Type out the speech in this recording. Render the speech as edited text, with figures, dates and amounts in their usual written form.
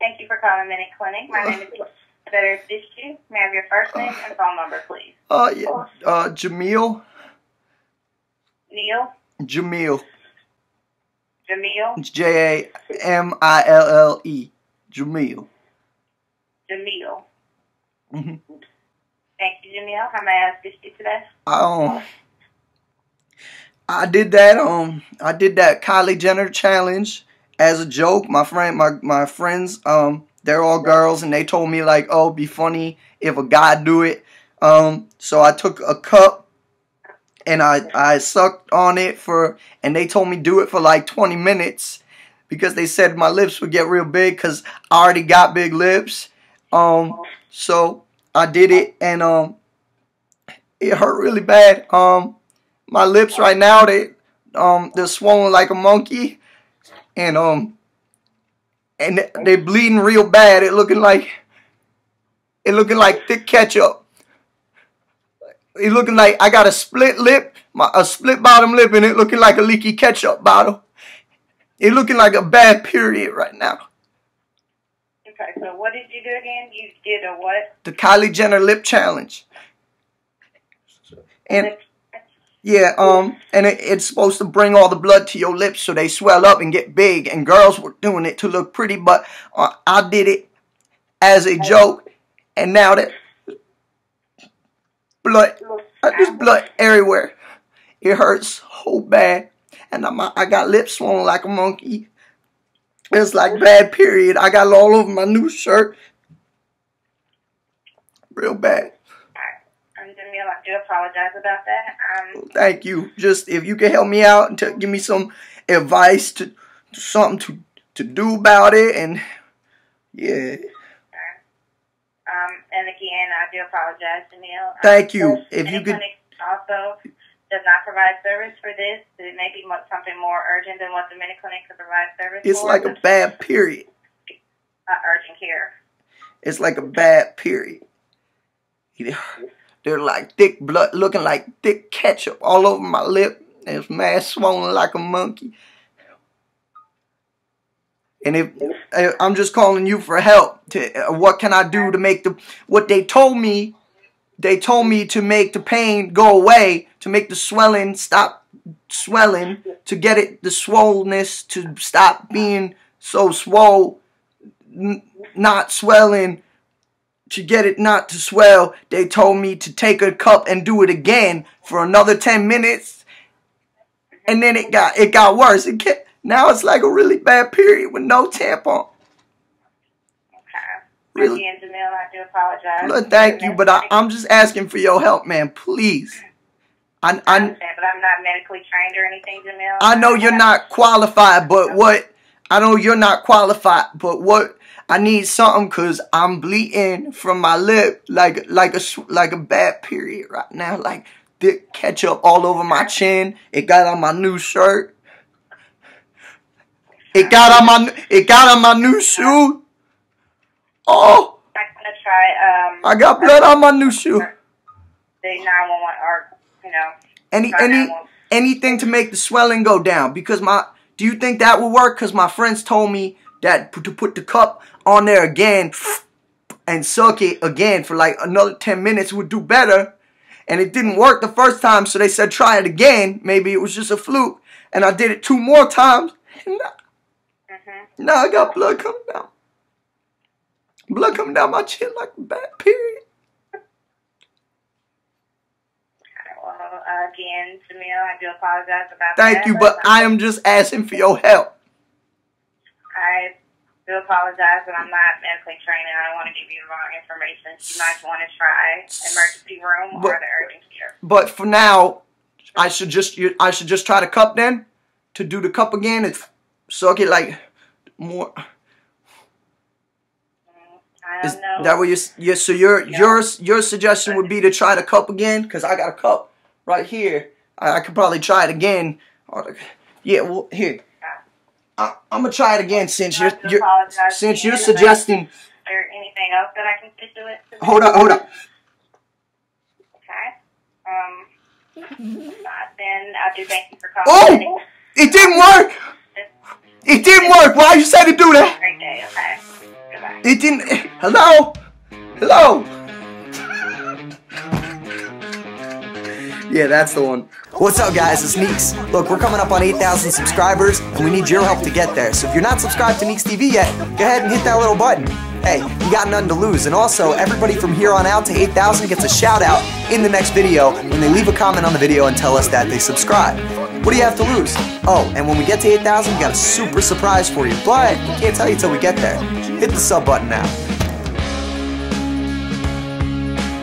Thank you for calling Minute Clinic. My name is... That I assist you. May I have your first name and phone number, please? Yeah, Jamil. Neil. Jamil. Jamil. J-A-M-I-L-L-E. Jamil. Jamil. Mm-hmm. Thank you, Jamil. How may I assist you today? I did that Kylie Jenner challenge as a joke. My friends. They're all girls, and they told me, like, oh, it'd be funny if a guy do it. So I took a cup, and I sucked on it for, and they told me do it for, like, 20 minutes because they said my lips would get real big because I already got big lips. So I did it, and it hurt really bad. My lips right now, they're swollen like a monkey, and, and they bleeding real bad. It looking like thick ketchup. It looking like I got a split lip, a split bottom lip, and it looking like a leaky ketchup bottle. It looking like a bad period right now. Okay, so what did you do again? You did a what? The Kylie Jenner lip challenge. And yeah, and it's supposed to bring all the blood to your lips so they swell up and get big. And girls were doing it to look pretty, but I did it as a joke. And now that blood, there's blood everywhere. It hurts so bad. And I got lips swollen like a monkey. It's like bad period. I got it all over my new shirt. Real bad. I do apologize about that. Thank you. Just if you can help me out and give me some advice to something to do about it, and yeah. And again, I do apologize, Janelle. Thank you. If you could also does not provide service for this. It may be something more urgent than what the Minute Clinic could provide service. It's for. Like a bad period. Urgent care. It's like a bad period. They're like thick blood, looking like thick ketchup all over my lip. And it's mad swollen like a monkey. And if I'm just calling you for help, what can I do to make what they told me to make the pain go away, to make the swelling stop swelling, to get it, the swollenness to stop being so swole, not swelling. To get it not to swell, they told me to take a cup and do it again for another 10 minutes. And then it got worse. Now it's like a really bad period with no tampon. Okay. Really. Again, Janelle, I do apologize. Look, thank you, but I'm just asking for your help, man. Please. I understand, but I'm not medically trained or anything, Janelle. I know you're not qualified, but what? I know you're not qualified, but what? I need something because I'm bleeding from my lip like a bad period right now. Like thick ketchup all over my chin. It got on my new shirt. It got on my new shoe. Oh! I'm gonna try. I got blood on my new shoe. The 911 or you know. Anything to make the swelling go down because my. Do you think that will work? Because my friends told me that to put the cup on there again and suck it again for like another 10 minutes would do better. And it didn't work the first time, so they said try it again. Maybe it was just a fluke. And I did it 2 more times. Now I got blood coming down. Blood coming down my chin like a bad period. Well, again, Jamil, I do apologize about that. Thank you, but I am just asking for your help. I do apologize, but I'm not medically trained and I don't want to give you the wrong information. You might want to try emergency room or the urgent care. But for now, I should just try the cup then to do the cup again and suck it like more. I don't know. That what you're so your suggestion would be to try the cup again because I got a cup right here. I could probably try it again. Yeah, well here. I'm gonna try it again since you're suggesting. Is there anything else that I can fit to it? Hold on. Okay. Then I do thank you for calling. Oh, it didn't work. Why you said to do that? Great day. Okay. He didn't. Hello? Hello? Yeah, that's the one. What's up, guys? It's Neeks. Look, we're coming up on 8,000 subscribers, and we need your help to get there. So if you're not subscribed to NeeksTV yet, go ahead and hit that little button. Hey, you got nothing to lose. And also, everybody from here on out to 8,000 gets a shout-out in the next video when they leave a comment on the video and tell us that they subscribe. What do you have to lose? Oh, and when we get to 8,000, we got a super surprise for you, but we can't tell you until we get there. Hit the sub button now.